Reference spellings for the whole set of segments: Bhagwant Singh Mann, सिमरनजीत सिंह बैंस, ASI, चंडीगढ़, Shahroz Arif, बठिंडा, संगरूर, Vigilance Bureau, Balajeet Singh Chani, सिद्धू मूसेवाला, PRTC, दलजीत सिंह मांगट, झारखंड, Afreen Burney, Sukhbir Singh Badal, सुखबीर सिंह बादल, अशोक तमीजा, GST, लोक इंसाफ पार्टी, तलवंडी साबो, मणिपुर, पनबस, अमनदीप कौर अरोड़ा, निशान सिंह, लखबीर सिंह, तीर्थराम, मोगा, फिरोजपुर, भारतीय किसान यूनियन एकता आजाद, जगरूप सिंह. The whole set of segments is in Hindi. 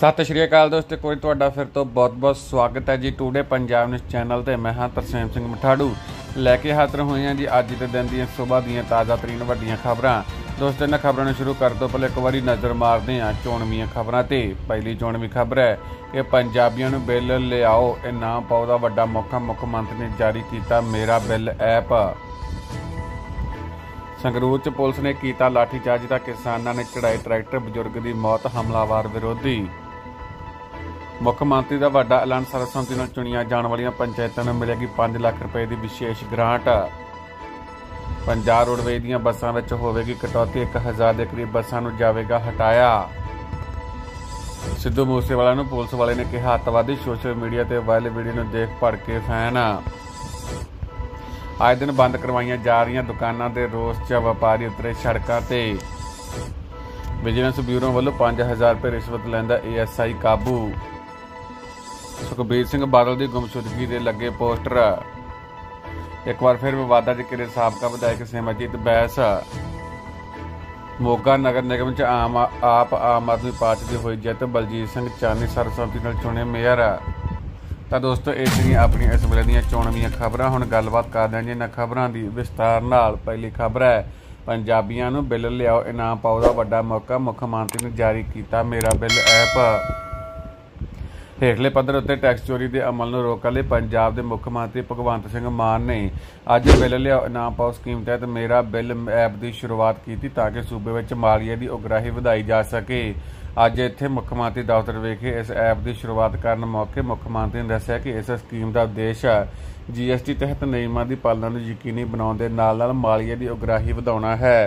सत श्री अकाल दोस्तों, कोई तुहाडा फिर तो बहुत स्वागत है जी टूडे पंजाब न्यूज़ चैनल ते। मैं हाँ तरसेम सिंह मठाड़ू लैके हाजिर हुई हाँ जी अज के दिन दी सुबह दी ताज़ा तरीन वड्डियां खबरां। दोस्तों इन्हां खबरां नूं शुरू कर तो पहले एक बारी नज़र मारदे हां चोणवीआं खबरां ते। पहली चोणवी खबर है कि पंजाबियों नूं बिल लियाओ ए ना पाओ दा वड्डा मौका, मुख्यमंत्री ने जारी किया मेरा बिल ऐप। संगरूर च पुलिस ने किया लाठीचार्ज का, किसानों ने चढ़ाए ट्रैक्टर, बजुर्ग की मौत हमलावर विरोधी। मुख्यमंत्री का वड्डा ऐलान, सरबसंमति नाल चुनिया जाने वाली पंचायतों को मिलेगी 5 लाख रुपए की विशेष ग्रांट। पंजाब रोडवेज दी बसां विच होवेगी कटौती, 1000 के करीब बसां नूं जावेगा हटाया। सिद्धू मूसेवाला नूं पुलिस वाले ने कहा अतवादी, सोशल मीडिया से वायरल वीडियो नूं देख भड़के फैन। आज दिन बंद करवाई जा रही दुकानों के रोस च व्यापारी उतरे सड़कों से। विजिलेंस ब्यूरो वालों 5000 रुपये रिश्वत लैंदा ASI काबू। सुखबीर सिंह बादल की गुमशुदगी के लगे पोस्टर। एक बार फिर विवादा च घिरे साबका विधायक सिमरनजीत बैंस। मोगा नगर निगम च आम आदमी पार्टी की हुई जित, बलजीत सिंह चानी सरबसंमति नाल चुने मेयर। तो दोस्तों ये थी अपनी इस वेले दी चोणवीआं खबर। हुण गलबात करदे हां जी इन्हां खबरां दी विस्तार नाल। पहली खबर है पंजाबियों नूं बिल लियाओ इनाम पाओ दा वड्डा मौका, मुख्यमंत्री ने जारी किया मेरा बिल ऐप। हेठले पद्धर उत्ते टैक्स चोरी के अमल नूं रोकण लई पंजाब के मुख्यमंत्री भगवंत सिंह मान ने अज बिल लियाओ इनाम पाओ स्कीम तहत मेरा बिल ऐप की शुरुआत की, ताकि सूबे विच मालीए की उगराही वधाई जा सके। अज इत्थे मुख्यमंत्री दफ्तर विखे इस ऐप की शुरुआत करन मौके मुख्यमंत्री ने दस्सिया कि इस स्कीम का उद्देश्य GST तहत नियमों की पालना नूं यकीनी बनाउण दे नाल-नाल मालीए की उगराही वधाउणा है।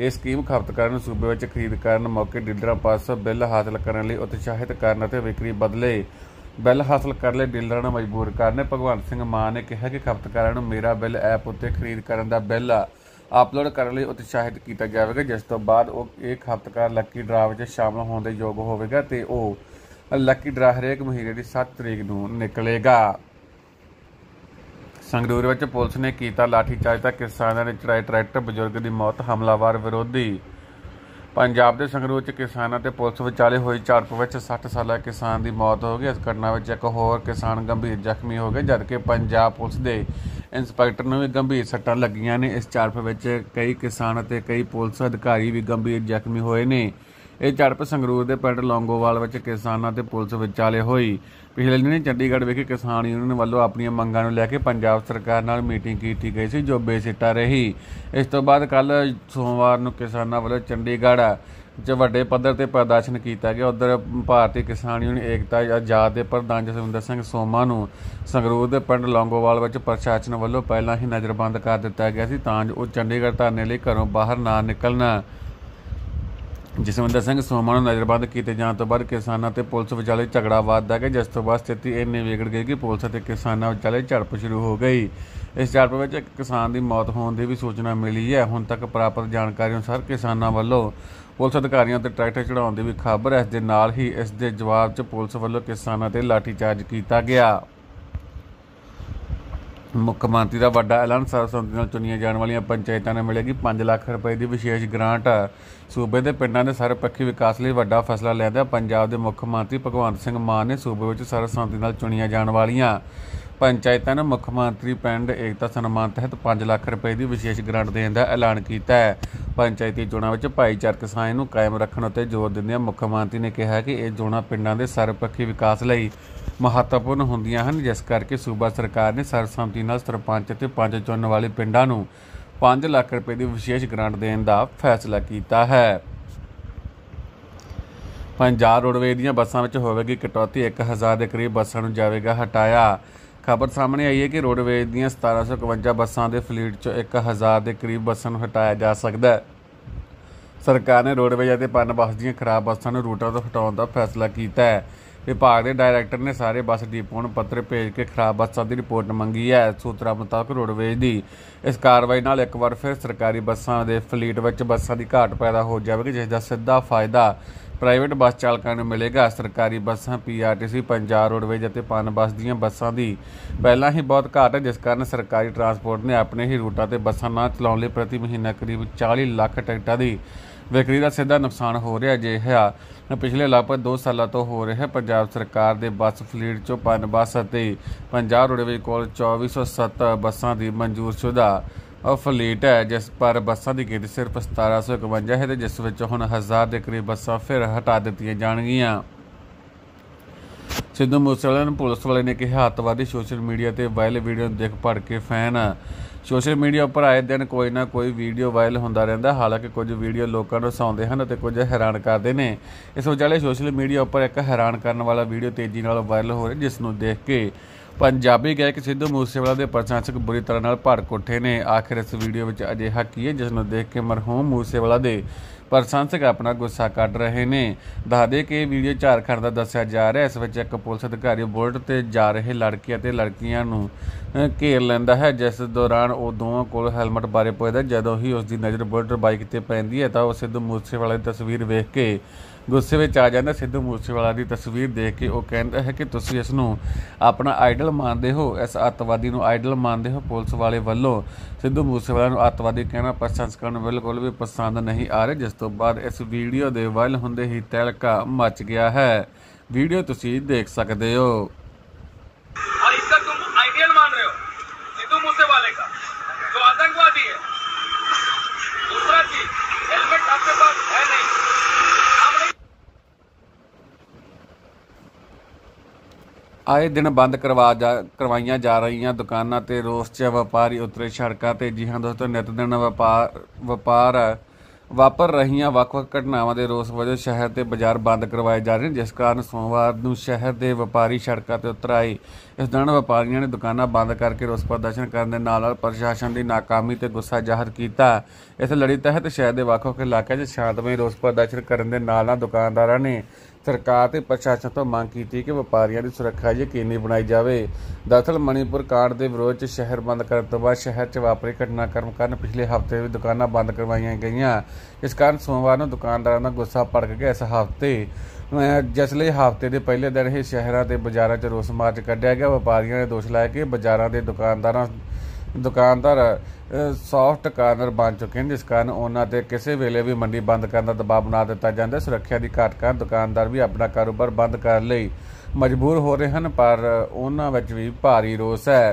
यह स्कीम खपतकार सूबे विच खरीद करन मौके डीलर पासों बिल हासिल करन लई उत्साहित करन अते विक्री बदले बिल हासिल करन लई डीलर नूं मजबूर करन। भगवंत सिंह मान ने कहा कि खपतकारां नूं मेरा बिल ऐप उत्ते खरीद करन दा बिल अपलोड करने लिए उत्साहित किया जाएगा, जिस तो बाद खपतकार लकी ड्रा में शामिल होने के योग होगा तो वह लकी ड्रा हरेक महीने की 7 तारीख को निकलेगा। संगरूर में पुलिस ने किया लाठीचार्ज, किसानों ने चढ़ाए ट्रैक्टर, बजुर्ग की मौत हमलावर विरोधी। पंजाब के संगरूर किसानों और पुलिस विचाले हुई झड़प में 60 साला किसान की मौत हो गई। इस घटना में एक होर किसान गंभीर जख्मी हो गए, जबकि पंजाब पुलिस के इंस्पैक्टर ने भी गंभीर सट्टां लगियां ने। इस झड़प में कई किसान और कई पुलिस अधिकारी भी गंभीर जख्मी हुए ने। यह झड़प संगरूर के पिंड लौंगोवाल में किसानों और पुलिस विचाले हुई। पिछले दिन चंडीगढ़ विखे किसान यूनियन वालों अपनी मंगों लैके पंजाब सरकार नाल मीटिंग की गई सी, जो बेसिट्टा रही। इस तो बाद कल सोमवार नूं किसानों वालों चंडीगढ़ च वड्डे पद्धर ते प्रदर्शन किया गया। उधर भारतीय किसान यूनियन एकता आजाद के प्रधान जसवंत सिंह सोमा नूं संगरूर के पिंड लौंगोवाल में प्रशासन वालों पहला ही नज़रबंद कर दिता गया सी, तां जो चंडीगढ़ धरने लई घरों बाहर ना निकलन। जसवंत सिंह सोमा नज़रबंद किए जाने तो बाद किसानों और पुलिस विचाले झगड़ा वधदा गया, जिस तो बाद स्थिति इन्नी बिगड़ गई कि पुलिस और किसानों विचाले झड़प शुरू हो गई। इस झड़प में एक किसान की मौत होने की भी सूचना मिली है। हुण तक प्राप्त जानकारी अनुसार किसानों वालों पुलिस अधिकारियों पर ट्रैक्टर चढ़ाने की भी खबर है। इस दे नाल ही इस दे जवाब च पुलिस वालों किसानों पर लाठीचार्ज किया गया। मुख्यमंत्री का वड्डा ऐलान, सरबसंमति नाल चुनिया जाने वाली पंचायतों ने मिलेगी 5 लाख रुपए की विशेष ग्रांट। सूबे के पिंडों के सर्वपक्षी विकास लिए वड्डा फैसला लैंदा पंजाब के मुख्यमंत्री भगवंत सिंह मान ने सूबे में सरबसंमति नाल चुनिया जाने वाली पंचायतों ने मुख्यमंत्री पिंड एकता सन्मान तहत 5 लाख रुपए की विशेष ग्रांट देने का ऐलान किया है। पंचायती चोणों में भाईचारक साझ नूं कायम रखण उत्ते जोर दिंदे मुख्यमंत्री ने कहा कि यह चोणां पिंडां दे सर्वपक्षी विकास लई महत्वपूर्ण हुंदियां हन, जिस करके सूबा सरकार ने सरबसंमति नाल सरपंच ते पंच चुनण वाले पिंडां नूं 5 लाख रुपए की विशेष ग्रांट देने का फैसला किया है। पंजाब रोडवेज दी बसां विच होवेगी कटौती, 1000 के करीब बसां नूं जावेगा हटाया। खबर सामने आई है कि रोडवेज दी 1752 बसां दे फलीट चो 1000 के करीब बसां नूं हटाया जा सकदा है। सरकार ने रोडवेज अते पनबस दी खराब बसां नूं रूटां तों हटाउण दा फैसला कीता है। विभाग के डायरैक्टर ने सारे बस डिपोआं नूं पत्र भेज के खराब बसां दी रिपोर्ट मंगी है। सूत्रां मुताबक रोडवेज दी इस कार्रवाई नाल एक बार फिर सरकारी बसां दे फलीट विच बसां दी घाट पैदा हो जाएगी, जिस दा सीधा फायदा प्राइवेट बस चालकों को मिलेगा। सरकारी बसा PRTC पंजाब रोडवेज और पनबस दी बसा की पहला ही बहुत घाट है, जिस कारण सरकारी ट्रांसपोर्ट ने अपने ही रूटां ते बसा ना चलाने प्रति महीना करीब 40 लाख टिकटां की ਵਿਕਰੀ ਦਾ ਸਿੱਧਾ ਨੁਕਸਾਨ ਹੋ ਰਿਹਾ। ਅਜਿਹਾ ਪਿਛਲੇ ਲਗਭਗ 2 ਸਾਲਾਂ ਤੋਂ ਹੋ ਰਿਹਾ। ਪੰਜਾਬ ਸਰਕਾਰ ਦੇ ਬੱਸ ਫਲੀਟ 'ਚੋਂ 5 ਬੱਸ ਅਤੇ ਪੰਜਾਬ ਰੋਡਵੇਜ਼ ਕੋਲ 2407 ਬੱਸਾਂ ਦੀ ਮਨਜ਼ੂਰਸ਼ੁਦਾ ਫਲੀਟ है, जिस पर बसा की गिनती सिर्फ 1751 है, जिस विच हुण 1000 के करीब बसा फिर हटा दित्तियां जाणगियां। सिद्धू मूसेवाले नूं पुलिस वाले ने कहा, अतवादी सोशल मीडिया ते वायरल वीडियो देख भड़ के फैन। सोशल मीडिया उपर आए दिन कोई ना कोई वीडियो वायरल होंदा रहिंदा। हालांकि कुछ वीडियो लोकां नूं हसाउंदे हन ते कुछ हैरान करदे ने। इस विचाले सोशल मीडिया उपर एक हैरान करन वाला वीडियो तेजी नाल वायरल हो रहा, जिस नूं देख के पंजाबी गायक सिद्धू मूसेवाला के प्रशंसक बुरी तरह नाल भड़क उठे ने। आखिर इस वीडियो में अजिहा की है जिसनों देख के मरहूम मूसेवाला के प्रशंसक अपना गुस्सा कढ़ रहे हैं। दस दें कि वीडियो झारखंड का दस्या जा रहा है। इस विच एक पुलिस अधिकारी बुलेट पर जा रहे लड़के और लड़कियों नूं घेर लैंदा है, जिस दौरान वो दोवों को हैलमेट बारे पुछदा। जदों ही उसकी नज़र बुलेट बाइक पर पैंदी है तो वह सिद्धू मूसेवाला की तस्वीर वेख के गुस्से में आ जाता। सिद्धू मूसेवाला की तस्वीर देख के वह कहता है कि तुसीं इस नूं अपना आइडल मानते हो, इस अतवादी को आइडल मानते हो। पुलिस वाले वालों सिद्धू मूसेवाला को अतवादी कहना प्रशंसकों को बिल्कुल भी पसंद नहीं आ रहा, जिस तो बाद इस वीडियो के वायरल होते ही तहलका मच गया है। वीडियो तुसीं देख सकते हो। आए दिन बंद करवाइया जा रही दुकानों से रोस च व्यापारी उतरे सड़कों से। जी हाँ दोस्तों, नित दिन व्यापार वापर रही वक् घटनावां के रोस वजों शहर के बाज़ार बंद करवाए जा रहे हैं, जिस कारण सोमवार को शहर के व्यापारी सड़कों पर उतर आए। इस दौरान व्यापारियों ने दुकाना बंद करके रोस प्रदर्शन करने के नाल प्रशासन की नाकामी से गुस्सा जाहिर किया। इस लड़ी तहत शहर के वक्-वक् इलाकों में शांतमई रोस प्रदर्शन करने के नाल दुकानदारों ने सरकार ते प्रशासन तो मांग की कि व्यापारियों की सुरक्षा यकीनी बनाई जाए। दरअसल मणिपुर कांड के विरोध च शहर बंद करने तो बाद शहर च वापरे घटनाक्रम कारण पिछले हफ्ते भी दुकाना बंद करवाई गई, इस कारण सोमवार को दुकानदारों का गुस्सा भड़क गया। इस हफ्ते जिसले हफ्ते के पहले दिन ही शहरों के बाज़ारों च रोस मार्च कढ़िया गया। व्यापारियों ने दोष लाया कि बाज़ारों के दुकानदार सॉफ्ट कार्नर बन चुके हैं, जिस कारण उन्होंने किसी वेले भी मंडी बंद करने का दबाव बना दिता जाता है। सुरक्षा की घाट कारण दुकानदार भी अपना कारोबार बंद करने लिए मजबूर हो रहे हैं, पर उन्होंने भी भारी रोस है।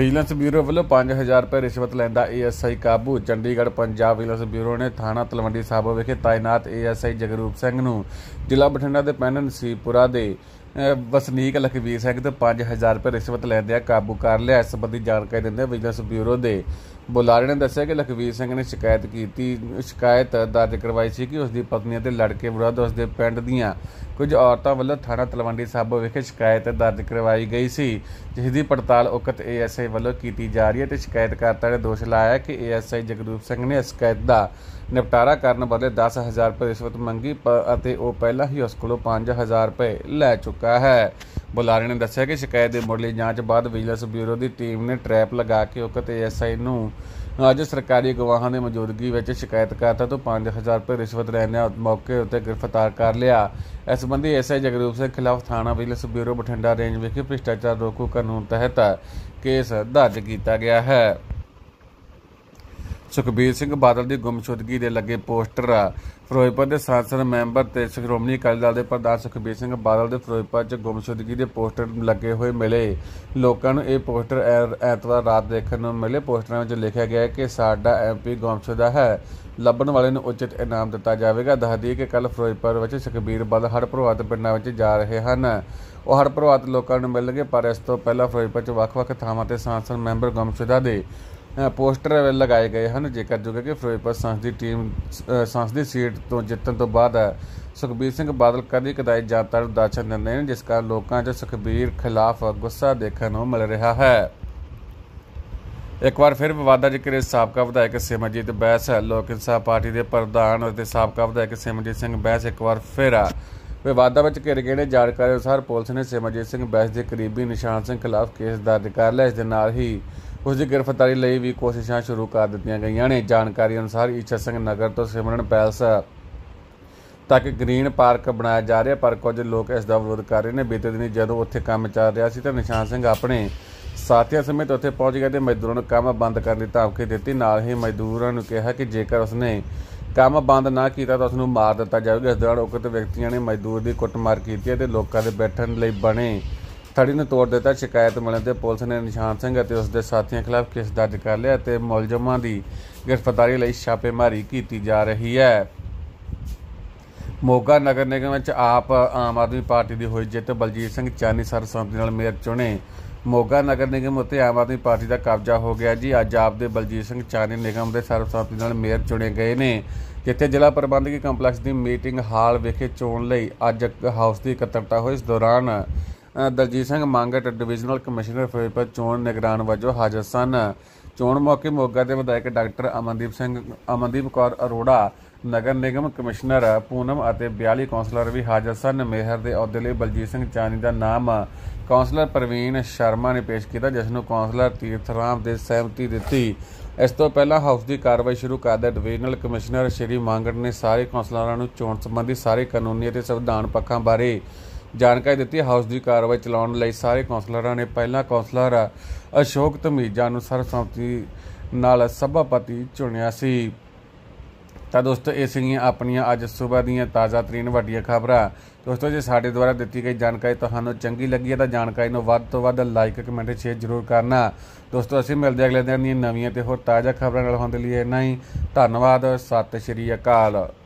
विजिलेंस ब्यूरो वालों 5000 रुपये रिश्वत लैंदा ASI काबू। चंडीगढ़ पंजाब विजिलेंस ब्यूरो ने थाना तलवंडी साबो विखे तैनात ASI जगरूप सिंह नूं जिला बठिंडा के पिंड नसीबपुरा दे वसनीक लखबीर सिंह तो 5000 रुपये रिश्वत लैंदे काबू कर लिया। इस संबंधी जानकारी देंदे विजिलेंस ब्यूरो के बुलारे ने दस्सिया कि लखबीर सिंह ने शिकायत दर्ज करवाई सी कि उसकी पत्नी ते लड़के विरुद्ध उसके पिंड दीआं कुछ औरतों वालों थाना तलवंडी साबो विखे शिकायत दर्ज करवाई गई सी, जिसकी पड़ताल उक्त ASI वालों की जा रही है। तो शिकायतकर्ता ने दोष लाया कि ASI जगरूप सिंह ने शिकायत का निपटारा करने बदले 10,000 रुपये रिश्वत मंगी और वह पहला ही उस को 5,000 रुपये लै चुका है। बुलारे ने दस्सिया कि शिकायत की मुढ़ली जांच बाद विजिलेंस ब्यूरो की टीम ने ट्रैप लगा के उक्त ASI नूं अज सरकारी गवाहां की मौजूदगी में शिकायतकर्ता तो 5,000 रुपये रिश्वत लैंदे मौके उत्ते गिरफ्तार कर लिया। इस संबंधी ASI जगरूप सिंह खिलाफ थाना विजिलेंस ब्यूरो बठिंडा रेंज विखे भ्रिष्टाचार रोकू कानून तहत केस दर्ज किया गया है। सुखबीर सिंह बादल की गुमशुदगी के लगे पोस्टर। फिरोजपुर के सांसद मैंबर ते श्रोमणी अकाली दल के प्रधान सुखबीर सिंह बादल के फिरोजपुर च गुमशुदगी के पोस्टर लगे हुए मिले। लोगों को यह पोस्टर एतवार रात देखने को मिले। पोस्टरों में लिखा गया है कि साडा MP गुमशुदा है, लभण वाले को उचित इनाम दिता जाएगा। दस दिए कि कल फिरोजपुर में सुखबीर बादल हड़ प्रभावित पिंडा जा रहे हैं। वह हड़ प्रभावित लोगों को मिलणगे, पर इस तो पहला फिरोजपुर च वख-वख थावां ते सांसद मैंबर गुमशुदा दे पोस्टर लगाए गए हैं। जेकर जुगे कि फिरोजपुर संसदी सीट तो जितने तो बाद सुखबीर सिंह बादल कदी कदाई जनता को दर्शन देते हैं, जिस कारण लोगों च सुखबीर खिलाफ गुस्सा देखने को मिल रहा है। एक बार फिर विवादा जिक्र साबका विधायक सिमरनजीत बैंस। लोक इंसाफ पार्टी के प्रधान और साबका विधायक सिमरनजीत सिंह बैंस एक बार फिर विवादा में घिर गए। जानकारी अनुसार पुलिस ने सिमरनजीत सिंह बैंस के करीबी निशान सिंह खिलाफ केस दर्ज कर लिया। इस ही उसकी गिरफ्तारी लिए भी कोशिशों शुरू कर दी गई ने। जानकारी अनुसार ईशा सिंह नगर तो सिमरन पैलस तक ग्रीन पार्क बनाया जा रहा, पर कुछ लोग इसका विरोध कर रहे हैं। बीते दिन जदों उत्थे काम चल रहा सी तो निशान सिंह अपने साथियों समेत उत्थे पहुंच गए तो मजदूरों ने काम बंद करने की धमकी दी। नाल ही मजदूरों ने कहा कि जेकर उसने काम बंद ना किया तो उसनूं मार दिता जाएगा। इस दौरान उक्त व्यक्तियों ने मजदूर की कुटमार की है, लोगों के बैठने लई बने थड़ी ने तोड़ दिता। शिकायत मिलने पर पुलिस ने निशान सिंह और उसके साथियों खिलाफ केस दर्ज कर लिया और मुलजमान की गिरफ्तारी लई छापेमारी की जा रही है। मोगा नगर निगम में आम आदमी पार्टी की हुई जित, बलजीत सिंह चानी सर्वसम्मति नाल मेयर चुने। मोगा नगर निगम उत्ते आम आदमी पार्टी का कब्जा हो गया जी। अज आपदे बलजीत सिंह चानी निगम के सर्वसम्मति नाल मेयर चुने गए ने, जिते जिला प्रबंधकी कंपलैक्स की मीटिंग हाल विखे चोण लई अज हाउस की इकत्तरता हुई। इस दौरान दलजीत सिंह मांगट डिविजनल कमिश्नर फिरोजपुर चोण निगरान वजों हाजिर सन। चोण मौके मोगा के विधायक डॉक्टर अमनदीप कौर अरोड़ा, नगर निगम कमिश्नर पूनम और 42 कौंसलर भी हाजिर सन। मेयर के अहुदे लिए बलजीत सिंह चानी का नाम कौंसलर प्रवीण शर्मा ने पेश किया, जिसनों कौंसलर तीर्थराम ने सहमति दी। इस तो पहला हाउस की कार्रवाई शुरू करदे डिविजनल कमिश्नर श्री मांगट ने सारे कौंसलरों चोण संबंधी सारे कानूनी और संविधान पक्षों बारे जानकारी दी। हाउस की कार्रवाई चलाने लिए सारे कौंसलरों ने पहला कौंसलर अशोक तमीजा सर्वसम्मति नाल सभापति चुनिया सी। तो दोस्तों ये सीगियां अपनियां अज सुबह दीयां ताज़ा तरीन वड्डियां खबरां। दोस्तों जे साडे द्वारा दित्ती गई जानकारी तुहानूं चंगी लगी है तो जानकारी नूं वध तों वध लाइक कमेंट शेयर जरूर करना। दोस्तों असीं मिलदे अगले दिन दीयां नवीं ते होर ताज़ा खबरां नाल, हुण दे लई इन्ना ही। धन्नवाद। सत श्री अकाल।